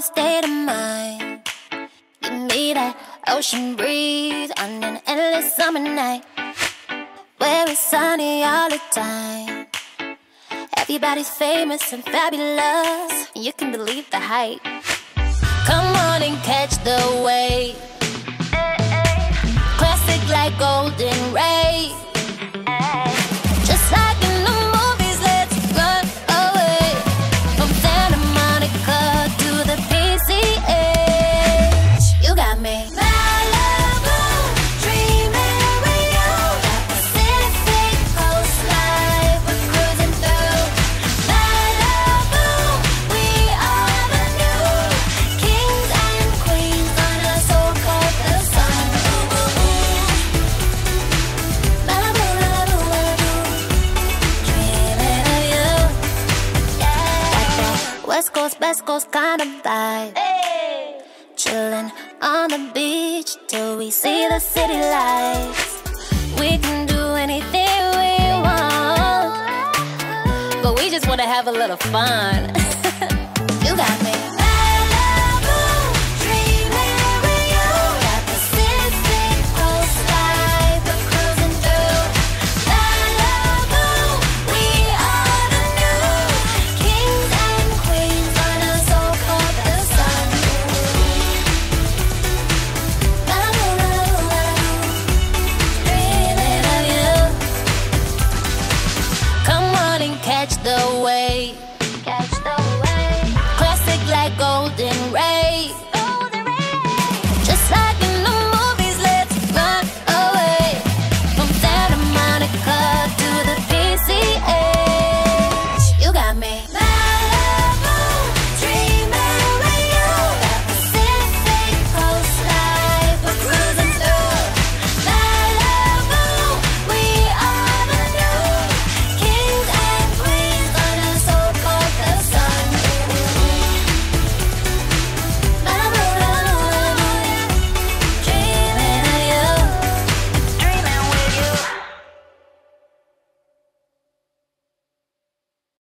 new state of mind. Give me that ocean breeze on an endless summer night, where it's sunny all the time. Everybody's famous and fabulous, you can believe the hype. Come on and catch the wave, classic like Golden Ray. Just like in the movies, let's run away from Santa Monica to the PCH. You got me. West Coast kind of vibe, hey. Chillin' on the beach till we see the city lights. We can do anything we want, but we just wanna have a little fun. You got me.